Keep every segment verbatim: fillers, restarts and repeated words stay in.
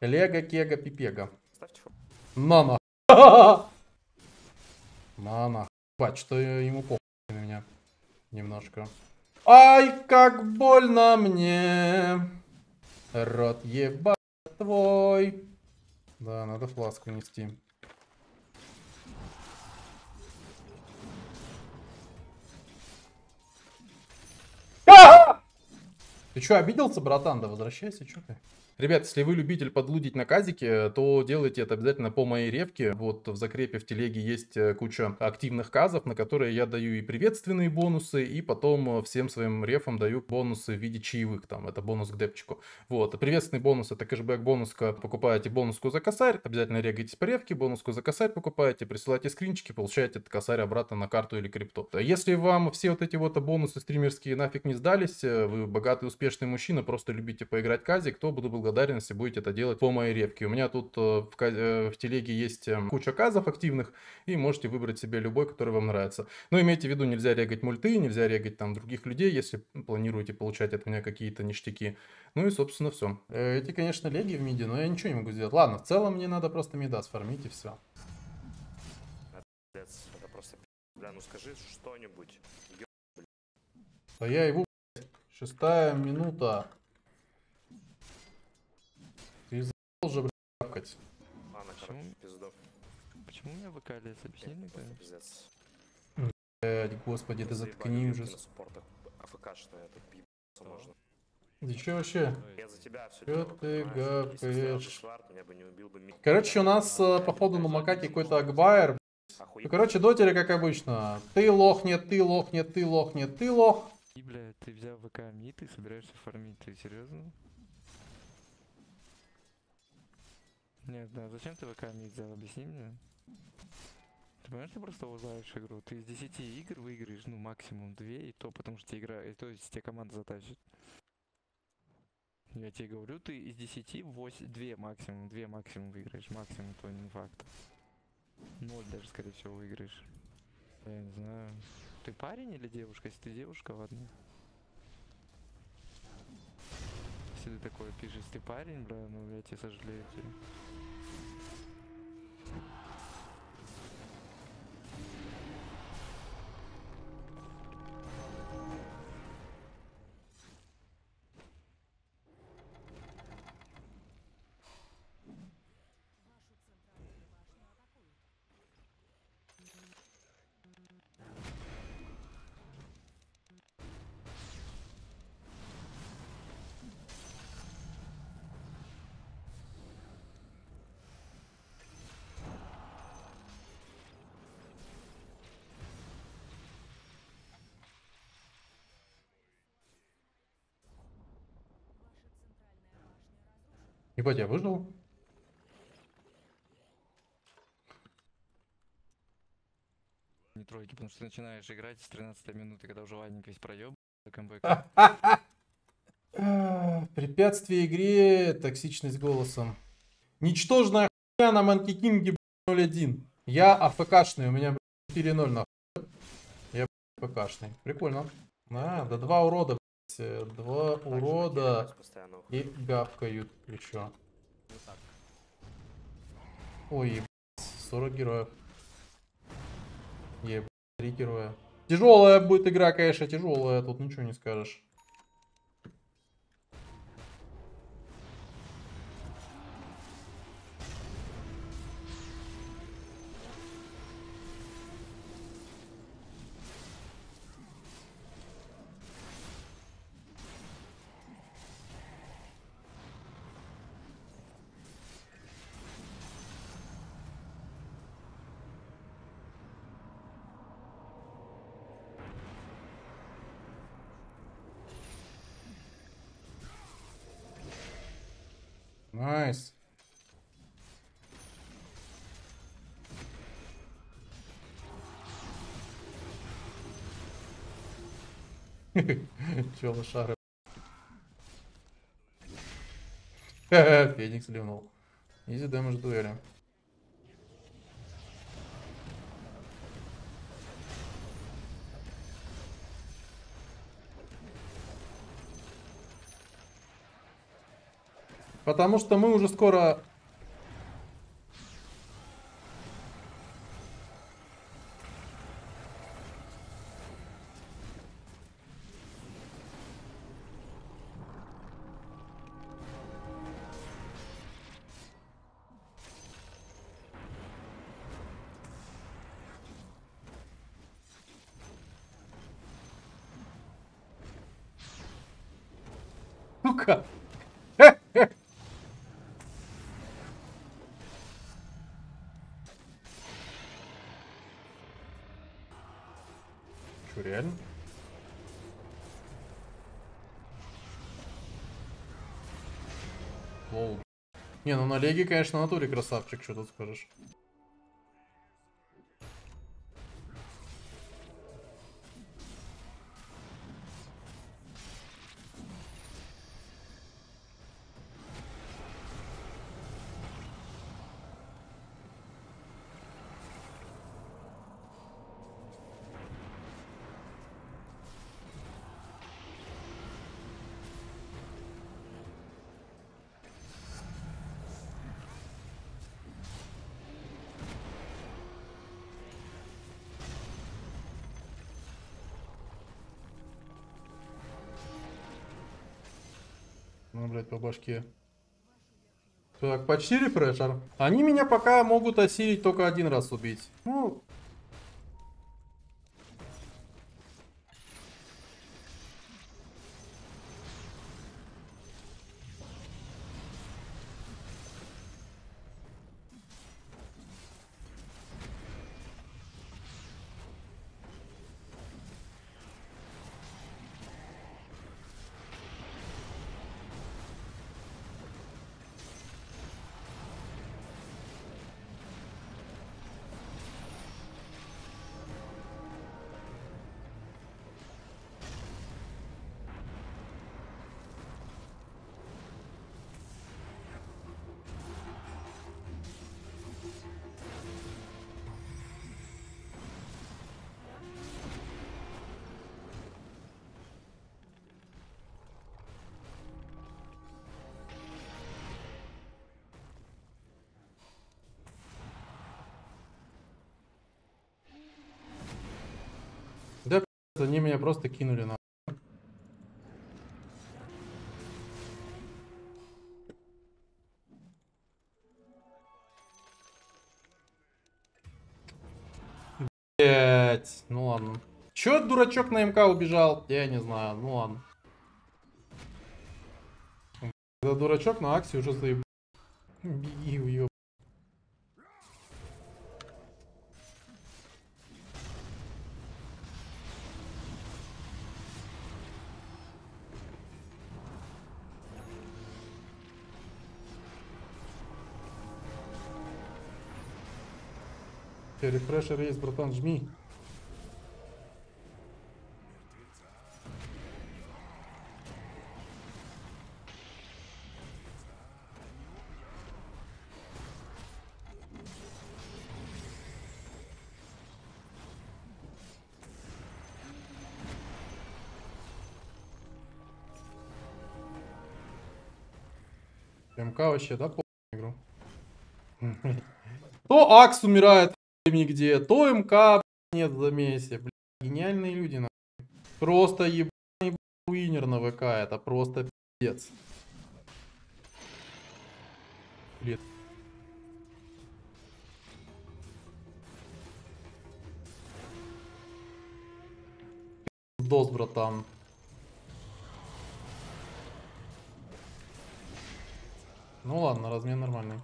Лего, кега, пипега. Нана. Нана. Бать, что ему похуй на меня. Немножко. Ай, как больно мне. Рот ебать твой. Да, надо фласку нести. Ты что, обиделся, братан? Да возвращайся, что ты? Ребят, если вы любитель подлудить на казике, то делайте это обязательно по моей репке. Вот в закрепе в телеге есть куча активных казов, на которые я даю и приветственные бонусы, и потом всем своим рефам даю бонусы в виде чаевых. Там это бонус к депчику. Вот. Приветственный бонус — это кэшбэк бонуска. Покупаете бонуску за косарь, обязательно регайтесь по репке, бонуску за косарь покупаете, присылайте скринчики, получаете этот косарь обратно на карту или крипту. Если вам все вот эти вот бонусы стримерские нафиг не сдались, вы богатый, успешный мужчина, просто любите поиграть казик, то буду благодарен. Благодарности будете это делать по моей репке. У меня тут в, в телеге есть куча казов активных, и можете выбрать себе любой, который вам нравится. Но имейте в виду, нельзя регать мульты, нельзя регать там других людей, если планируете получать от меня какие-то ништяки. Ну и собственно все. Эти, конечно, леги в миде, но я ничего не могу сделать. Ладно, в целом мне надо просто мида сформить и все. Это просто... Бля, ну скажи что-нибудь. А я его... Шестая минута. Уже, блядь, капкать. Ладно, короче, пиздок. Почему у меня ВК лез? Объясни мне, пиздец. Блядь, господи, ты заткни уже. Да че вообще? Че ты гапкаешь? Короче, у нас, походу, на макаке какой-то акбайер. Ну, короче, дотеры, как обычно. Ты лохнет, ты лохнет, ты лохнет, ты лох. И, блядь, ты взял ВК мид и собираешься фармить, ты серьезно? Нет, да, зачем ты ВК мид взял, объясни мне. Ты понимаешь, ты просто лазаешь игру. Ты из десяти игр выиграешь, ну, максимум две, и то, потому что игра, и то, если тебя команда затащит. Я тебе говорю, ты из десяти восемь, два максимум, два максимум выиграешь, максимум, то не факт. Ноль даже, скорее всего, выиграешь. Я не знаю. Ты парень или девушка? Если ты девушка, ладно. Если ты такое пишешь, ты парень, бля, ну я тебе сожалею. Ебать, я выжил. Не тройки, потому что ты начинаешь играть с тринадцатой минуты, когда уже ванник весь проеб. Препятствие игре, токсичность голосом. Ничтожная хуйня на Манки Кинге ноль один. Я АФКшный, у меня четыре ноль нахуй. Я АФКшный. Прикольно. А, да два урода. Два урода и гавкают, причем. Ой, ебать, сорок героев. Ебать, три героя. Тяжелая будет игра, конечно, тяжелая, тут ничего не скажешь. Найс. Че лошары? Феникс ливнул. Изи дэмэдж дуэли. Потому что мы уже скоро... Ну-ка. Что, реально? Лол. Не, ну на леге, конечно, в натуре красавчик, что тут скажешь. Ну, блядь, по башке. Так, почти рефрешер. Они меня пока могут осилить только один раз убить. Ну... Они меня просто кинули на... Блять, ну ладно. Чё дурачок на МК убежал? Я не знаю, ну ладно. Когда дурачок на Аксе уже заебал. Беги, уеб. Рефрешер есть, братан, жми. МК вообще, да, по игру? То Акс умирает нигде, то МК нет в замесе. Блин, гениальные люди на... Просто ебаный уинер на ВК, это просто пиздец. Блин. Пиздос, братан. Ну ладно, размен нормальный.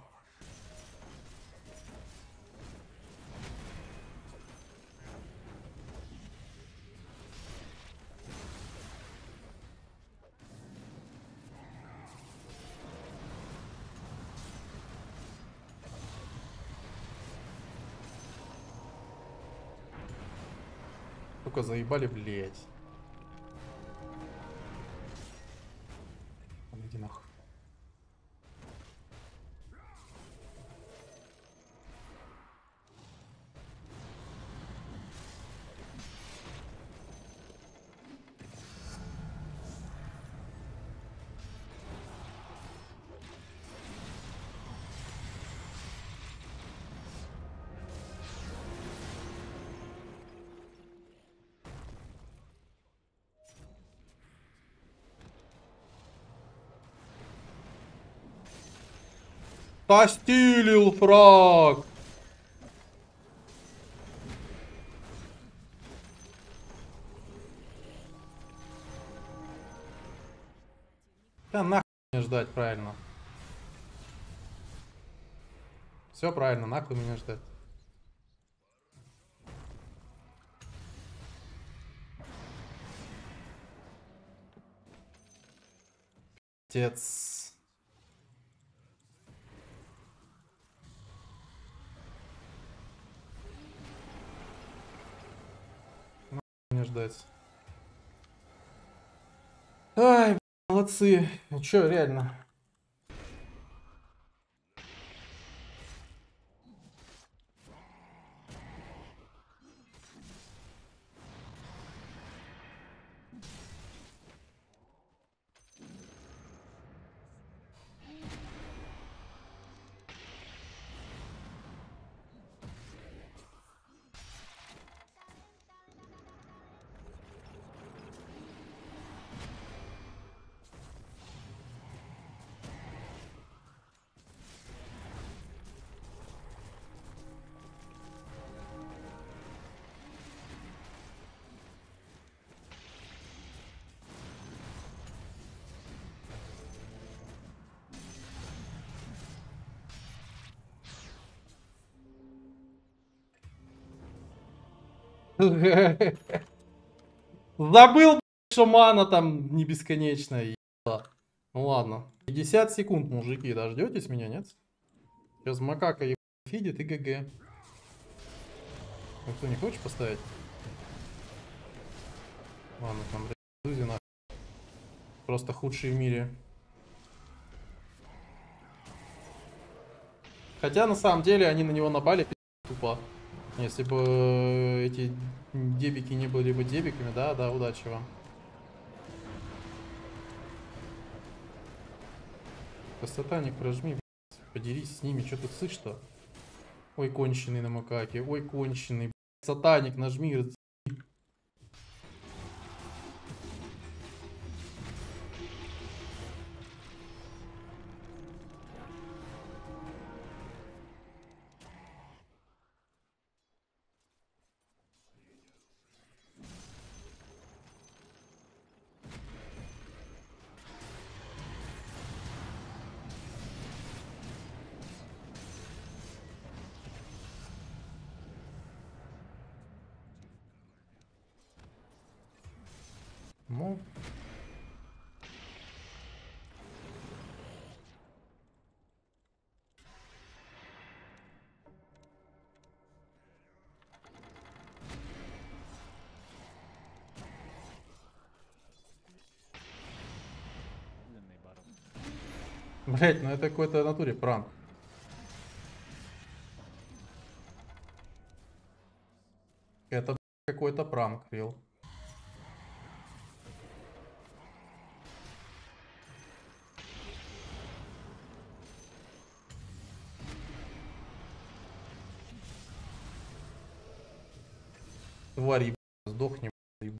Заебали, блять. Иди нахуй. Застилил фраг. Да нахуй меня ждать, правильно. Все правильно, нахуй меня ждать. Пиздец. Нахуй меня ждать. Ай, блин, молодцы. Ну чё, реально. Забыл, что мана там не бесконечная. Ну ладно. пятьдесят секунд, мужики, дождетесь меня, нет? Сейчас макака еб... фидит и ГГ. Ну кто, не хочешь поставить? Ладно, там, блядь, Зузина. Просто худшие в мире. Хотя на самом деле они на него напали пи... тупо. Если бы эти дебики не были бы дебиками, да, да, удачи вам. Сатаник, прожми, блядь, поделись с ними, что ты слышишь-то? Ой, конченый на макаке, ой, конченый, блядь. Сатаник, нажми, разъеби. Ну. Блять, ну это какой-то в натуре пранк. Это какой-то пранк, Рил. Тварь, еб... сдохни, еб...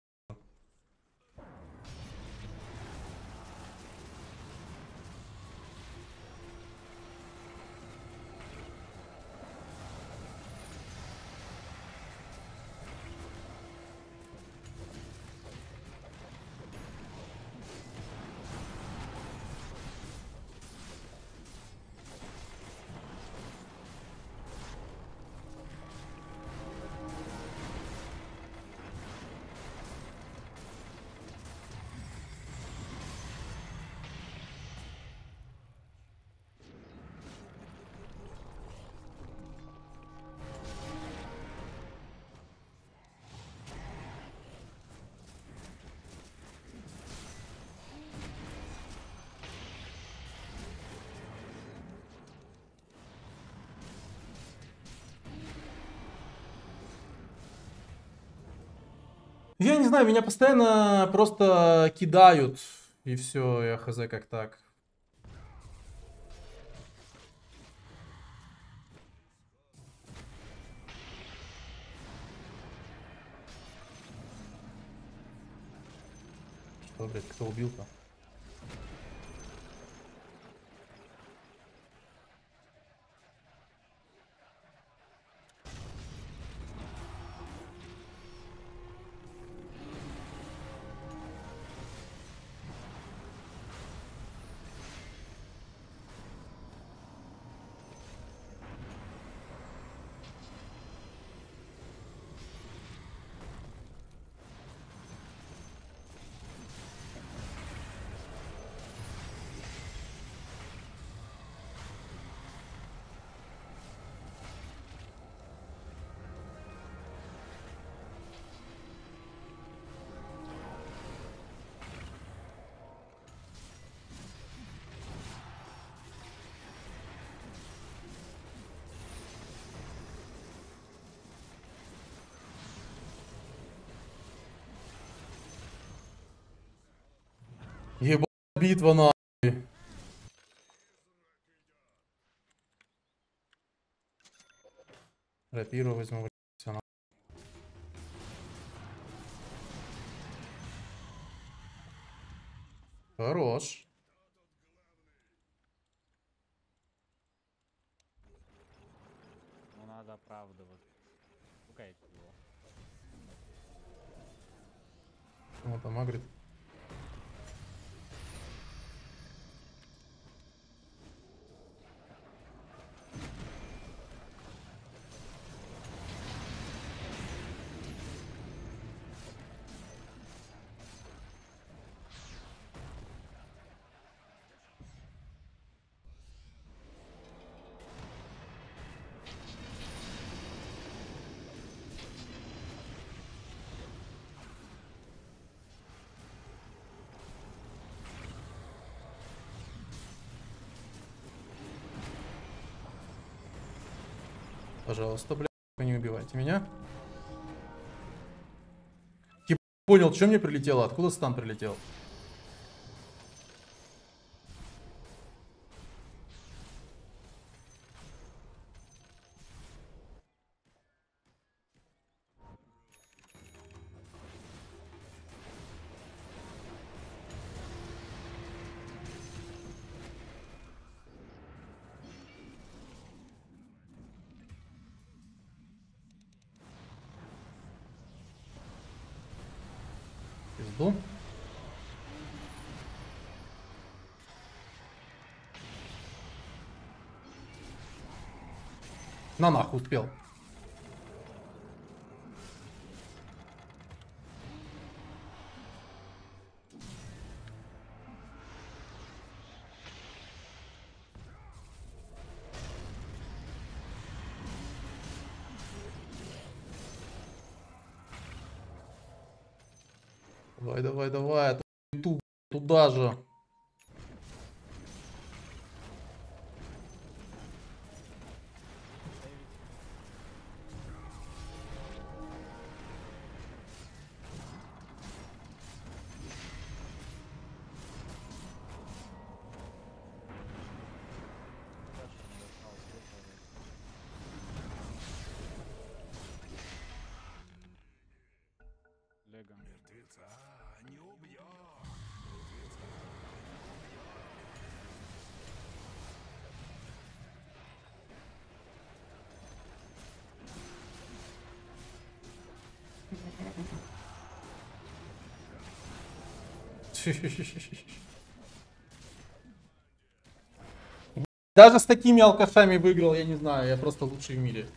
Я не знаю, меня постоянно просто кидают, и все, я хз как так. Что, блядь, кто убил-то? Ебать, битва нахуй. Рапиру возьму, блядь, все нахуй. Хорош. Ну надо оправдывать. Пукайте его. Вот там агрит. Пожалуйста, блядь, не убивайте меня. Я понял, что мне прилетело, откуда стан прилетел. На нахуй успел. Давай, давай, давай, туда, туда же. Даже с такими алкашами выиграл, я не знаю, я просто лучший в мире.